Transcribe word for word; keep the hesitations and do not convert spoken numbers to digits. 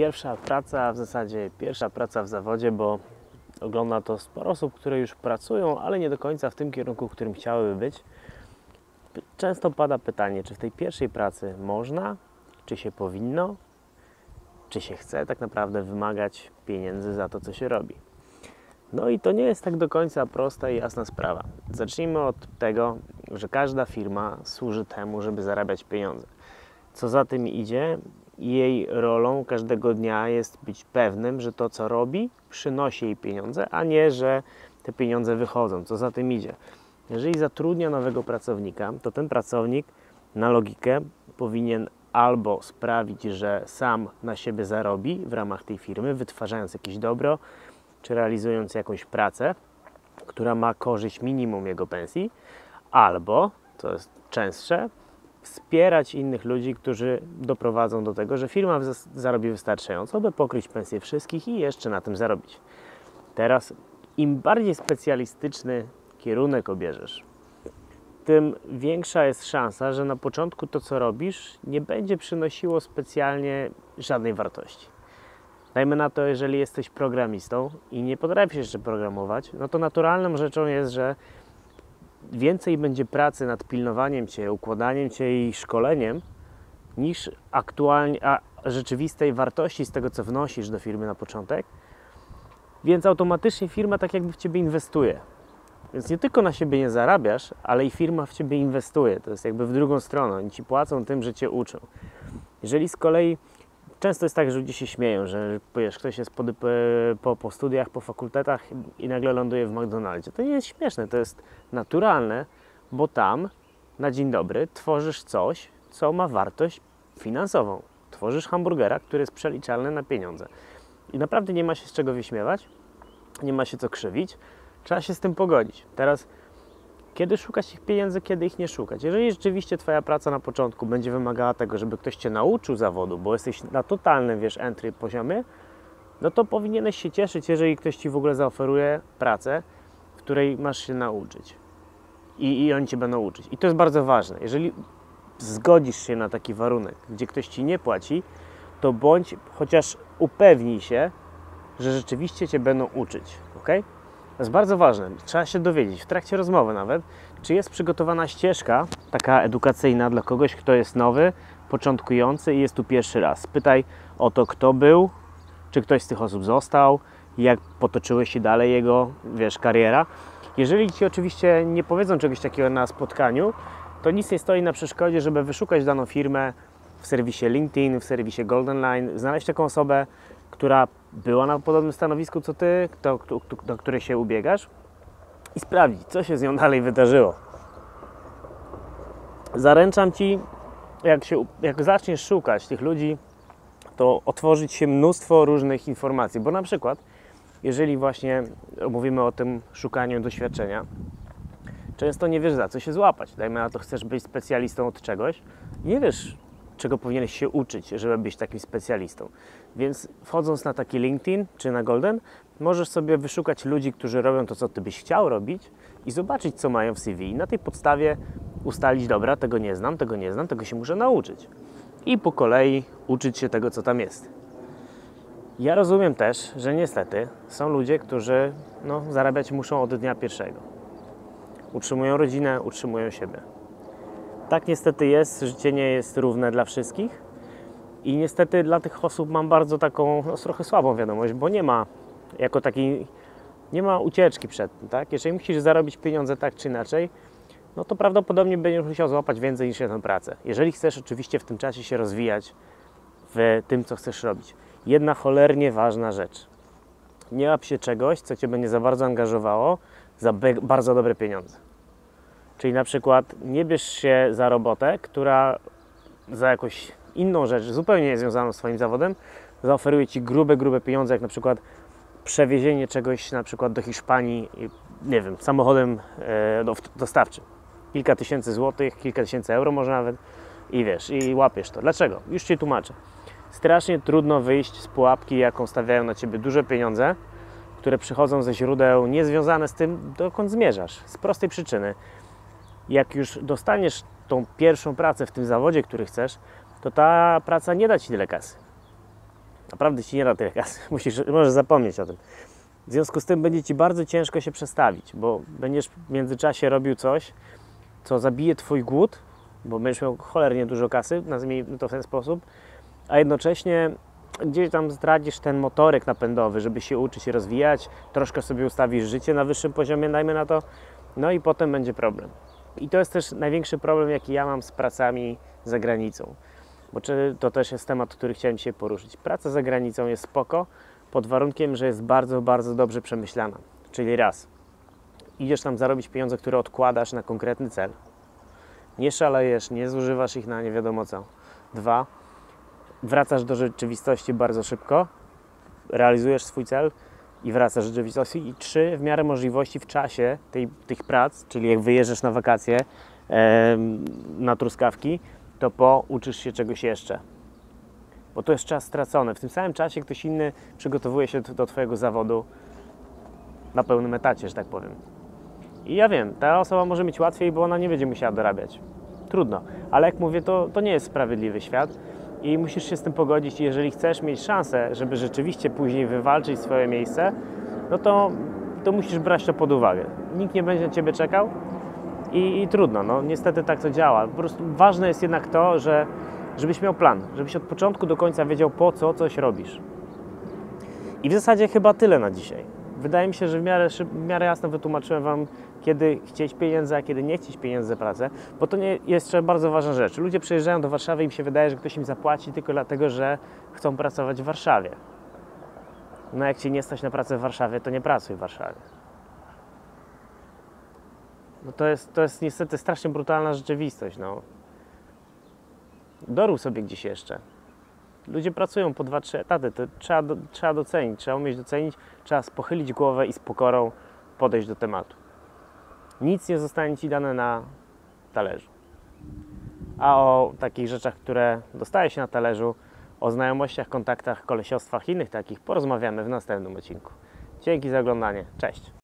pierwsza praca, w zasadzie pierwsza praca w zawodzie, bo ogląda to sporo osób, które już pracują, ale nie do końca w tym kierunku, w którym chciałyby być. Często pada pytanie, czy w tej pierwszej pracy można, czy się powinno, czy się chce tak naprawdę wymagać pieniędzy za to, co się robi. No i to nie jest tak do końca prosta i jasna sprawa. Zacznijmy od tego, że każda firma służy temu, żeby zarabiać pieniądze. Co za tym idzie, jej rolą każdego dnia jest być pewnym, że to, co robi, przynosi jej pieniądze, a nie, że te pieniądze wychodzą. Co za tym idzie? Jeżeli zatrudnia nowego pracownika, to ten pracownik na logikę powinien albo sprawić, że sam na siebie zarobi w ramach tej firmy, wytwarzając jakieś dobro, czy realizując jakąś pracę, która ma korzyść minimum jego pensji, albo, to jest częstsze, wspierać innych ludzi, którzy doprowadzą do tego, że firma zarobi wystarczająco, by pokryć pensję wszystkich i jeszcze na tym zarobić. Teraz im bardziej specjalistyczny kierunek obierzesz, tym większa jest szansa, że na początku to, co robisz, nie będzie przynosiło specjalnie żadnej wartości. Dajmy na to, jeżeli jesteś programistą i nie potrafisz jeszcze programować, no to naturalną rzeczą jest, że więcej będzie pracy nad pilnowaniem Cię, układaniem Cię i szkoleniem niż aktualnie, a rzeczywistej wartości z tego, co wnosisz do firmy na początek, więc automatycznie firma tak jakby w Ciebie inwestuje. Więc nie tylko na siebie nie zarabiasz, ale i firma w Ciebie inwestuje. To jest jakby w drugą stronę. Oni Ci płacą tym, że Cię uczą. Jeżeli z kolei często jest tak, że ludzie się śmieją, że wiesz, ktoś jest po, po, po studiach, po fakultetach i nagle ląduje w McDonaldzie. To nie jest śmieszne, to jest naturalne, bo tam na dzień dobry tworzysz coś, co ma wartość finansową. Tworzysz hamburgera, który jest przeliczalny na pieniądze. I naprawdę nie ma się z czego wyśmiewać, nie ma się co krzywić. Trzeba się z tym pogodzić. Teraz, kiedy szukać ich pieniędzy, kiedy ich nie szukać? Jeżeli rzeczywiście Twoja praca na początku będzie wymagała tego, żeby ktoś Cię nauczył zawodu, bo jesteś na totalnym, wiesz, entry poziomie, no to powinieneś się cieszyć, jeżeli ktoś Ci w ogóle zaoferuje pracę, w której masz się nauczyć. I, i oni Cię będą uczyć. I to jest bardzo ważne. Jeżeli zgodzisz się na taki warunek, gdzie ktoś Ci nie płaci, to bądź, chociaż upewnij się, że rzeczywiście Cię będą uczyć. Ok? To jest bardzo ważne. Trzeba się dowiedzieć, w trakcie rozmowy nawet, czy jest przygotowana ścieżka taka edukacyjna dla kogoś, kto jest nowy, początkujący i jest tu pierwszy raz. Pytaj o to, kto był, czy ktoś z tych osób został, jak potoczyły się dalej jego, wiesz, kariera. Jeżeli Ci oczywiście nie powiedzą czegoś takiego na spotkaniu, to nic nie stoi na przeszkodzie, żeby wyszukać daną firmę w serwisie LinkedIn, w serwisie Goldenline, znaleźć taką osobę, która była na podobnym stanowisku co Ty, do, do, do której się ubiegasz i sprawdzić, co się z nią dalej wydarzyło. Zaręczam Ci, jak, się, jak zaczniesz szukać tych ludzi, to otworzy Ci się mnóstwo różnych informacji, bo na przykład, jeżeli właśnie mówimy o tym szukaniu doświadczenia, często nie wiesz, za co się złapać. Dajmy na to, chcesz być specjalistą od czegoś, nie wiesz, czego powinieneś się uczyć, żeby być takim specjalistą. Więc wchodząc na taki LinkedIn czy na Golden, możesz sobie wyszukać ludzi, którzy robią to, co Ty byś chciał robić i zobaczyć, co mają w C V. I na tej podstawie ustalić, dobra, tego nie znam, tego nie znam, tego się muszę nauczyć. I po kolei uczyć się tego, co tam jest. Ja rozumiem też, że niestety są ludzie, którzy no, zarabiać muszą od dnia pierwszego. Utrzymują rodzinę, utrzymują siebie. Tak niestety jest, życie nie jest równe dla wszystkich i niestety dla tych osób mam bardzo taką, no, trochę słabą wiadomość, bo nie ma jako takiej, nie ma ucieczki przed tym, tak? Jeżeli musisz zarobić pieniądze tak czy inaczej, no to prawdopodobnie będziesz musiał złapać więcej niż jedną pracę. Jeżeli chcesz oczywiście w tym czasie się rozwijać w tym, co chcesz robić. Jedna cholernie ważna rzecz. Nie łap się czegoś, co Cię będzie za bardzo angażowało za bardzo dobre pieniądze. Czyli na przykład nie bierz się za robotę, która za jakąś inną rzecz, zupełnie niezwiązaną z Twoim zawodem, zaoferuje Ci grube, grube pieniądze, jak na przykład przewiezienie czegoś na przykład do Hiszpanii, nie wiem, samochodem e, dostawczym. Kilka tysięcy złotych, kilka tysięcy euro może nawet i wiesz, i łapiesz to. Dlaczego? Już Ci tłumaczę. Strasznie trudno wyjść z pułapki, jaką stawiają na Ciebie duże pieniądze, które przychodzą ze źródeł niezwiązane z tym, dokąd zmierzasz. Z prostej przyczyny. Jak już dostaniesz tą pierwszą pracę w tym zawodzie, który chcesz, to ta praca nie da Ci tyle kasy. Naprawdę ci nie da tyle kasy. Musisz, możesz zapomnieć o tym. W związku z tym będzie ci bardzo ciężko się przestawić, bo będziesz w międzyczasie robił coś, co zabije twój głód, bo będziesz miał cholernie dużo kasy, nazwijmy to w ten sposób, a jednocześnie gdzieś tam zdradzisz ten motorek napędowy, żeby się uczyć i rozwijać, troszkę sobie ustawisz życie na wyższym poziomie, dajmy na to, no i potem będzie problem. I to jest też największy problem, jaki ja mam z pracami za granicą, bo to też jest temat, który chciałem dzisiaj poruszyć. Praca za granicą jest spoko, pod warunkiem, że jest bardzo, bardzo dobrze przemyślana. Czyli raz, idziesz tam zarobić pieniądze, które odkładasz na konkretny cel. Nie szalejesz, nie zużywasz ich na nie wiadomo co. Dwa, wracasz do rzeczywistości bardzo szybko, realizujesz swój cel i wracasz do rzeczywistości. I trzy, w miarę możliwości w czasie tej, tych prac, czyli jak wyjeżdżasz na wakacje, e, na truskawki, to pouczysz się czegoś jeszcze. Bo to jest czas stracony. W tym samym czasie ktoś inny przygotowuje się do twojego zawodu na pełnym etacie, że tak powiem. I ja wiem, ta osoba może mieć łatwiej, bo ona nie będzie musiała dorabiać. Trudno. Ale jak mówię, to, to nie jest sprawiedliwy świat i musisz się z tym pogodzić. Jeżeli chcesz mieć szansę, żeby rzeczywiście później wywalczyć swoje miejsce, no to, to musisz brać to pod uwagę. Nikt nie będzie na ciebie czekał i, i trudno. No, niestety tak to działa. Po prostu ważne jest jednak to, że żebyś miał plan, żebyś od początku do końca wiedział, po co coś robisz. I w zasadzie chyba tyle na dzisiaj. Wydaje mi się, że w miarę, szyb, w miarę jasno wytłumaczyłem wam, kiedy chcieć pieniędzy, a kiedy nie chcieć pieniędzy za pracę, bo to nie jest bardzo ważna rzecz. Ludzie przyjeżdżają do Warszawy i im się wydaje, że ktoś im zapłaci tylko dlatego, że chcą pracować w Warszawie. No jak ci nie stać na pracę w Warszawie, to nie pracuj w Warszawie. No to jest, to jest niestety strasznie brutalna rzeczywistość, no. Dorób sobie gdzieś jeszcze. Ludzie pracują po dwa, trzy etaty, to trzeba, do, trzeba docenić, trzeba umieć docenić, trzeba pochylić głowę i z pokorą podejść do tematu. Nic nie zostanie ci dane na talerzu. A o takich rzeczach, które dostaje się na talerzu, o znajomościach, kontaktach, kolesiostwach, innych takich porozmawiamy w następnym odcinku. Dzięki za oglądanie, cześć!